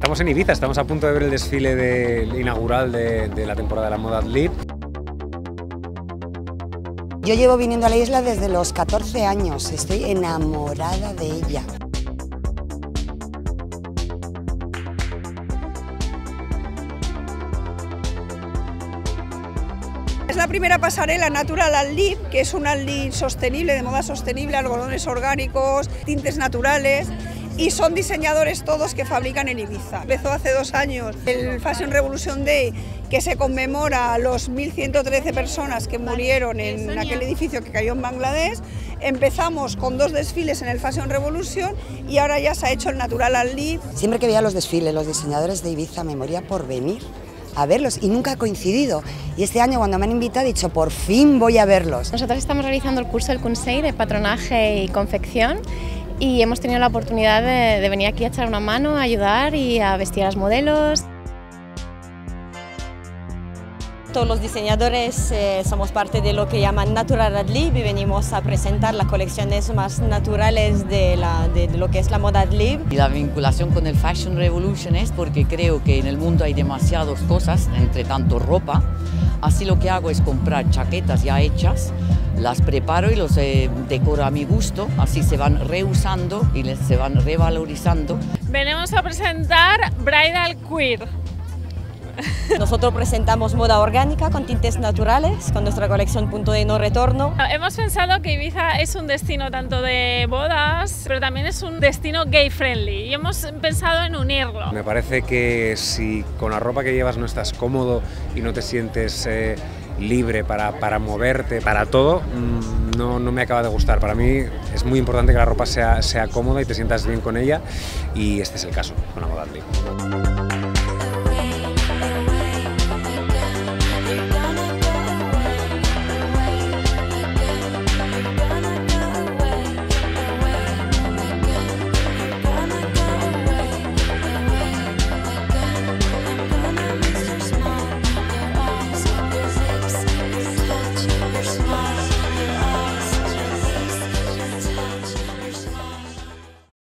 Estamos en Ibiza, estamos a punto de ver el desfile inaugural de la temporada de la moda AdLib. Yo llevo viniendo a la isla desde los 14 años, estoy enamorada de ella. Es la primera pasarela natural AdLib, que es un AdLib sostenible, de moda sostenible, algodones orgánicos, tintes naturales. Y son diseñadores todos que fabrican en Ibiza. Empezó hace 2 años el Fashion Revolution Day, que se conmemora a los 1.113 personas que murieron en aquel edificio que cayó en Bangladesh. Empezamos con 2 desfiles en el Fashion Revolution y ahora ya se ha hecho el natural AdLib. Siempre que veía los desfiles, los diseñadores de Ibiza, me moría por venir a verlos y nunca ha coincidido. Y este año cuando me han invitado he dicho, por fin voy a verlos. Nosotros estamos realizando el curso del Consejo de Patronaje y Confección y hemos tenido la oportunidad de venir aquí a echar una mano, a ayudar y a vestir a los modelos. Todos los diseñadores somos parte de lo que llaman Natural AdLib y venimos a presentar las colecciones más naturales de lo que es la moda AdLib. La vinculación con el Fashion Revolution es porque creo que en el mundo hay demasiadas cosas, entre tanto ropa. Así lo que hago es comprar chaquetas ya hechas, las preparo y los decoro a mi gusto, así se van reusando y se van revalorizando. Venimos a presentar Bridal Queer. Nosotros presentamos moda orgánica con tintes naturales, con nuestra colección Punto de No Retorno. Hemos pensado que Ibiza es un destino tanto de bodas, pero también es un destino gay friendly y hemos pensado en unirlo. Me parece que si con la ropa que llevas no estás cómodo y no te sientes libre para moverte, para todo, no me acaba de gustar. Para mí es muy importante que la ropa sea cómoda y te sientas bien con ella y este es el caso con la moda AdLib.